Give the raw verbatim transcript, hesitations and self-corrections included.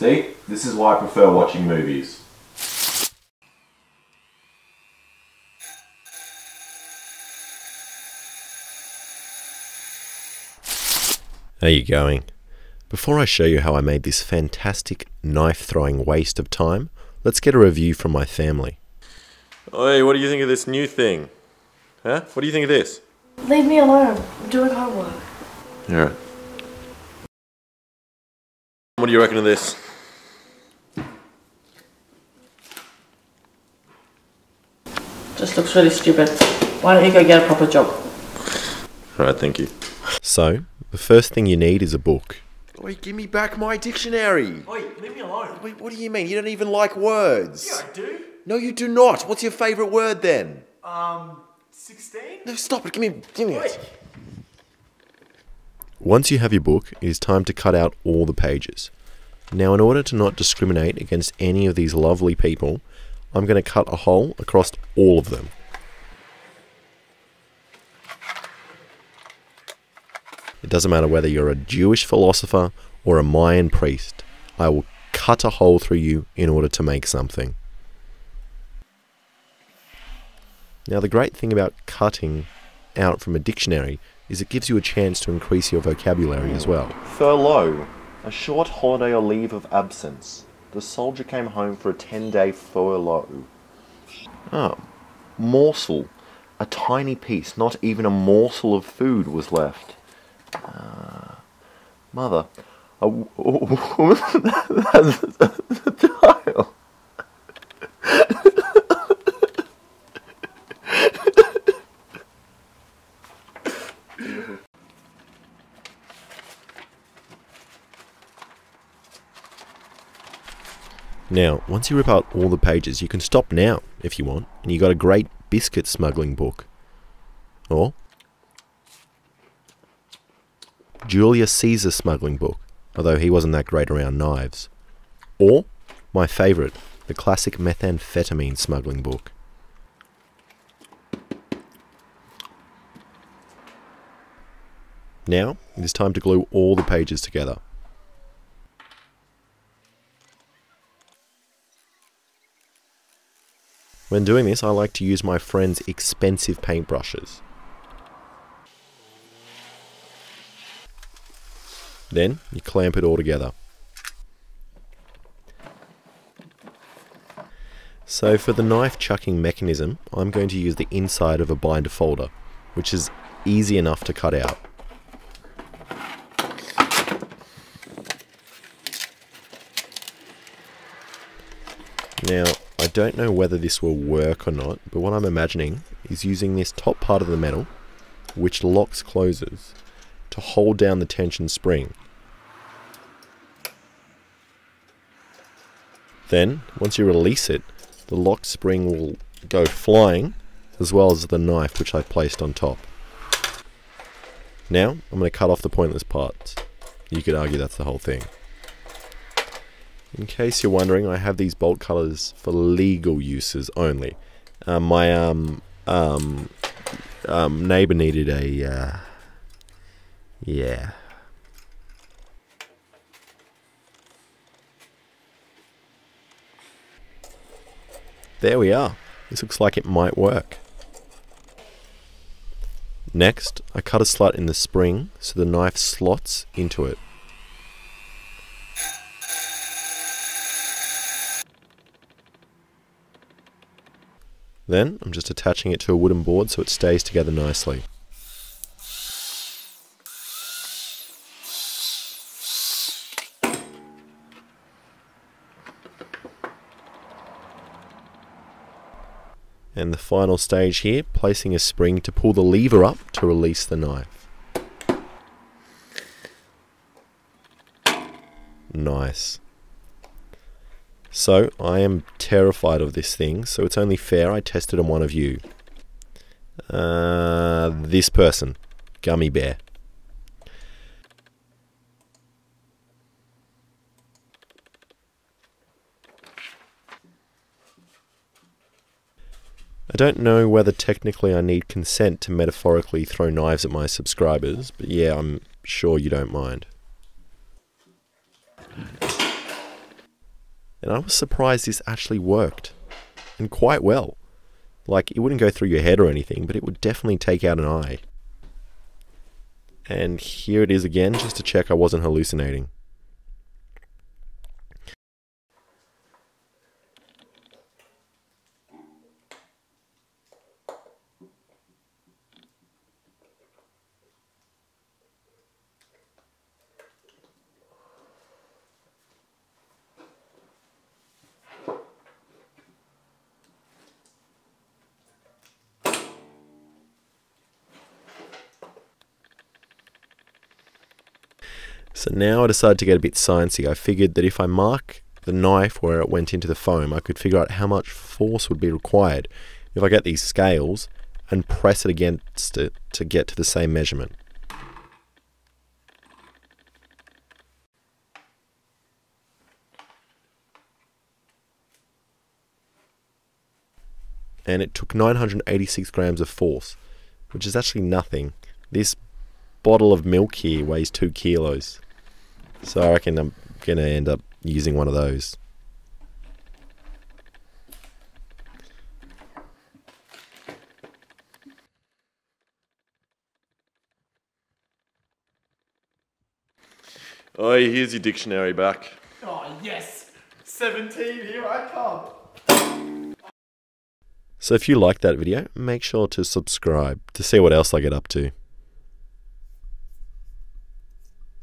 See, this is why I prefer watching movies. How are you going? Before I show you how I made this fantastic knife-throwing waste of time, let's get a review from my family. Oi, what do you think of this new thing? Huh? What do you think of this? Leave me alone. I'm doing homework. Yeah. What do you reckon of this? Just looks really stupid. Why don't you go get a proper job? Alright, thank you. So, the first thing you need is a book. Oi, give me back my dictionary! Oi, leave me alone! Wait, what do you mean? You don't even like words! Yeah, I do! No, you do not! What's your favourite word then? Um, sixteen? No, stop it! Give me, give me it! Once you have your book, it is time to cut out all the pages. Now, in order to not discriminate against any of these lovely people, I'm going to cut a hole across all of them. It doesn't matter whether you're a Jewish philosopher or a Mayan priest. I will cut a hole through you in order to make something. Now, the great thing about cutting out from a dictionary is it gives you a chance to increase your vocabulary as well. Furlough. A short holiday or leave of absence. The soldier came home for a ten-day furlough. Oh. Morsel. A tiny piece. Not even a morsel of food was left. Uh, mother, a woman has a child. Now, once you rip out all the pages, you can stop now if you want, and you got a great biscuit smuggling book. Or Julius Caesar smuggling book, although he wasn't that great around knives. Or, my favourite, the classic methamphetamine smuggling book. Now, it is time to glue all the pages together. When doing this, I like to use my friend's expensive paintbrushes. Then, you clamp it all together. So for the knife chucking mechanism, I'm going to use the inside of a binder folder, which is easy enough to cut out. Now, I don't know whether this will work or not, but what I'm imagining is using this top part of the metal, which locks closes, to hold down the tension spring. Then, once you release it, the lock spring will go flying, as well as the knife which I placed on top. Now, I'm going to cut off the pointless parts. You could argue that's the whole thing. In case you're wondering, I have these bolt cutters for legal uses only. Uh, my um, um, um, neighbour needed a... Uh, Yeah. There we are. This looks like it might work. Next, I cut a slit in the spring so the knife slots into it. Then, I'm just attaching it to a wooden board so it stays together nicely. And the final stage here, placing a spring to pull the lever up to release the knife. Nice. So, I am terrified of this thing, so it's only fair I tested on one of you. Uh, this person. Gummy Bear. I don't know whether technically I need consent to metaphorically throw knives at my subscribers, but yeah, I'm sure you don't mind. And I was surprised this actually worked, and quite well. Like, it wouldn't go through your head or anything, but it would definitely take out an eye. And here it is again, just to check I wasn't hallucinating. So now I decided to get a bit sciencey. I figured that if I mark the knife where it went into the foam, I could figure out how much force would be required if I get these scales and press it against it to get to the same measurement. And it took nine hundred eighty-six grams of force, which is actually nothing. This bottle of milk here weighs two kilos. So I reckon I'm going to end up using one of those. Oh, here's your dictionary back. Oh, yes! seventeen, here I come! So if you liked that video, make sure to subscribe to see what else I get up to.